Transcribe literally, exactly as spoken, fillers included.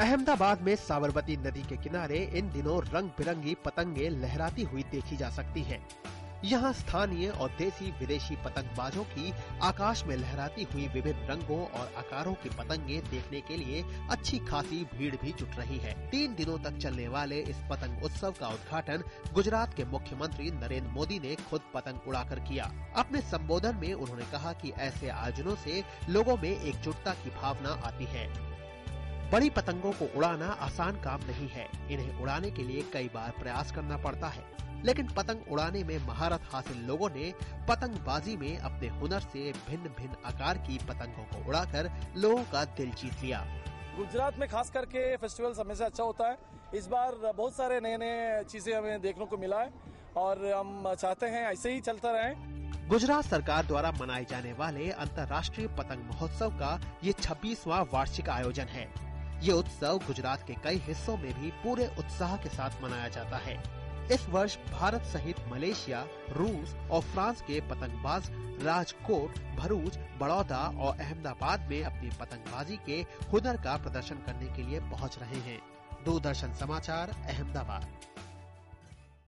अहमदाबाद में साबरमती नदी के किनारे इन दिनों रंग बिरंगी पतंगे लहराती हुई देखी जा सकती हैं। यहाँ स्थानीय और देसी विदेशी पतंगबाजों की आकाश में लहराती हुई विभिन्न रंगों और आकारों की पतंगे देखने के लिए अच्छी खासी भीड़ भी जुट रही है। तीन दिनों तक चलने वाले इस पतंग उत्सव का उद्घाटन गुजरात के मुख्यमंत्री नरेंद्र मोदी ने खुद पतंग उड़ाकर किया। अपने संबोधन में उन्होंने कहा कि ऐसे आयोजनों से लोगों में एकजुटता की भावना आती है। बड़ी पतंगों को उड़ाना आसान काम नहीं है, इन्हें उड़ाने के लिए कई बार प्रयास करना पड़ता है, लेकिन पतंग उड़ाने में महारत हासिल लोगों ने पतंगबाजी में अपने हुनर से भिन्न भिन्न आकार की पतंगों को उड़ाकर लोगों का दिल जीत लिया। गुजरात में खास करके फेस्टिवल समय से अच्छा होता है। इस बार बहुत सारे नए नए चीजें हमें देखने को मिला है और हम चाहते हैं ऐसे ही चलता रहे। गुजरात सरकार द्वारा मनाए जाने वाले अंतर्राष्ट्रीय पतंग महोत्सव का ये छब्बीसवां वार्षिक आयोजन है। ये उत्सव गुजरात के कई हिस्सों में भी पूरे उत्साह के साथ मनाया जाता है। इस वर्ष भारत सहित मलेशिया, रूस और फ्रांस के पतंगबाज राजकोट, भरूच, बड़ौदा और अहमदाबाद में अपनी पतंगबाजी के हुनर का प्रदर्शन करने के लिए पहुंच रहे हैं। दूरदर्शन समाचार, अहमदाबाद।